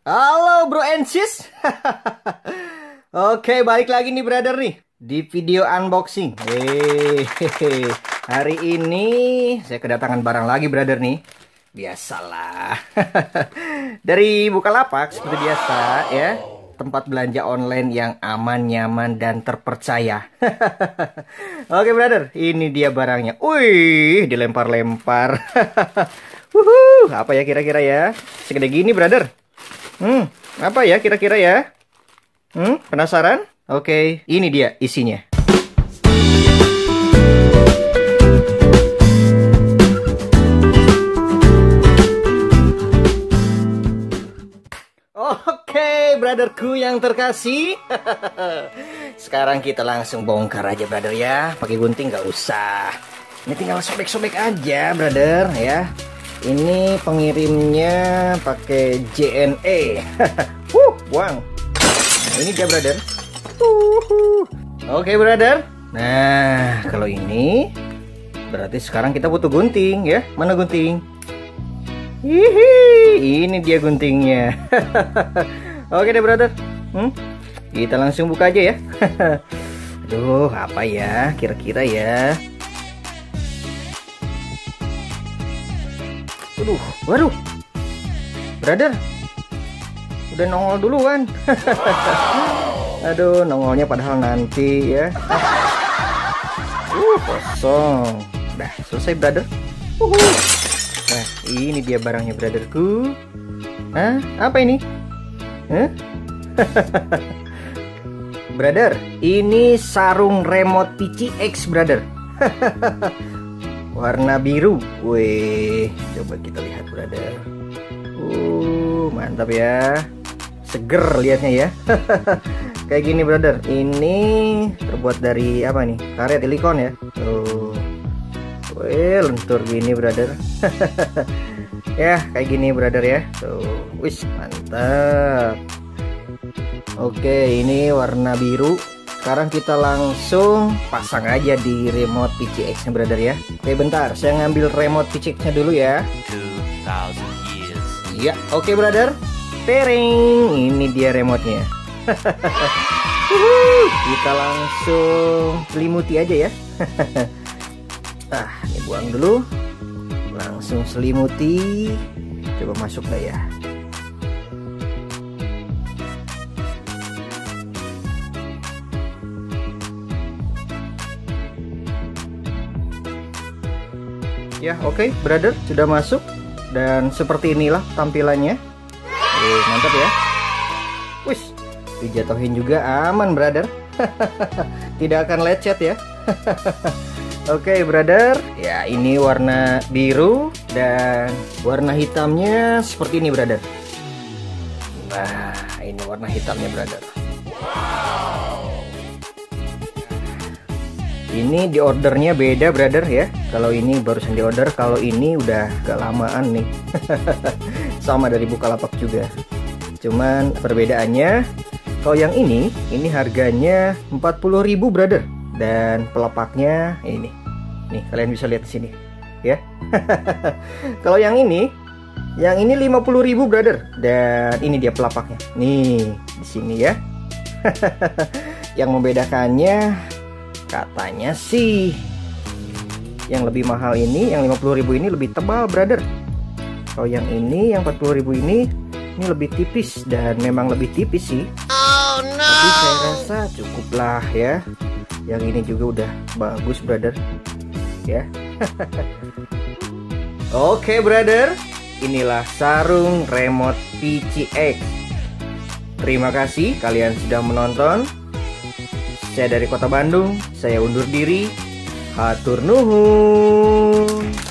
Halo bro and sis. Oke, balik lagi nih brother nih di video unboxing. Hari ini saya kedatangan barang lagi brother nih. Biasalah. Dari Bukalapak seperti biasa ya. Tempat belanja online yang aman, nyaman, dan terpercaya. Oke brother, ini dia barangnya. Wih, dilempar-lempar. Wuhu, apa ya kira-kira ya? Segede gini brother. Apa ya kira-kira ya? Penasaran? Oke, ini dia isinya. Oke, brotherku yang terkasih. Sekarang kita langsung bongkar aja, brother ya. Pakai gunting nggak usah. Ini tinggal sobek-sobek aja, brother ya. Ini pengirimnya pakai JNE. Wang. Nah, ini dia brother. Oke brother. Nah kalau ini berarti sekarang kita butuh gunting ya. Mana gunting? Hihi, ini dia guntingnya. Oke deh brother. Kita langsung buka aja ya. Aduh, apa ya kira-kira ya? Aduh, waduh, brother, udah nongol duluan. Aduh, nongolnya padahal nanti ya. Kosong. Udah selesai brother. Nah, ini dia barangnya brotherku. Nah, apa ini? Brother, ini sarung remote PCX brother. Warna biru. Wih, coba kita lihat brother. Mantap ya. Seger lihatnya ya. Kayak gini brother. Ini terbuat dari apa nih? Karet silikon ya. Tuh. Wih, lentur gini brother. Ya, kayak gini brother ya. Tuh. Wih, mantap. Oke, ini warna biru. Sekarang kita langsung pasang aja di remote PCX nya brother ya. Oke bentar, saya ngambil remote PCX nya dulu ya. 2000 years. Ya, oke brother. Tering, ini dia remote nya. Kita langsung selimuti aja ya. Nah, ini buang dulu. Langsung selimuti. Coba masuk lah ya. Ya, oke brother, sudah masuk. Dan seperti inilah tampilannya. Mantap ya. Wih, dijatuhin juga aman brother. Tidak akan lecet ya. Oke brother. Ya, ini warna biru. Dan warna hitamnya seperti ini brother. Nah, ini warna hitamnya brother. Ini di ordernya beda brother ya. Kalau ini barusan di order, kalau ini udah agak lamaan nih. Sama dari Bukalapak juga. Cuman perbedaannya kalau yang ini harganya 40.000 brother. Dan pelepaknya ini. Nih, kalian bisa lihat di sini ya. Kalau yang ini 50.000 brother. Dan ini dia pelepaknya. Nih, di sini ya. Yang membedakannya katanya sih yang lebih mahal ini, yang 50.000 ini lebih tebal brother. Kalau yang ini, yang 40.000 ini lebih tipis. Dan memang lebih tipis sih. Oh no. Tapi saya rasa cukuplah ya. Yang ini juga udah bagus brother ya. Oke brother, inilah sarung remote PCX. Terima kasih kalian sudah menonton. Saya dari kota Bandung, saya undur diri. Hatur nuhun.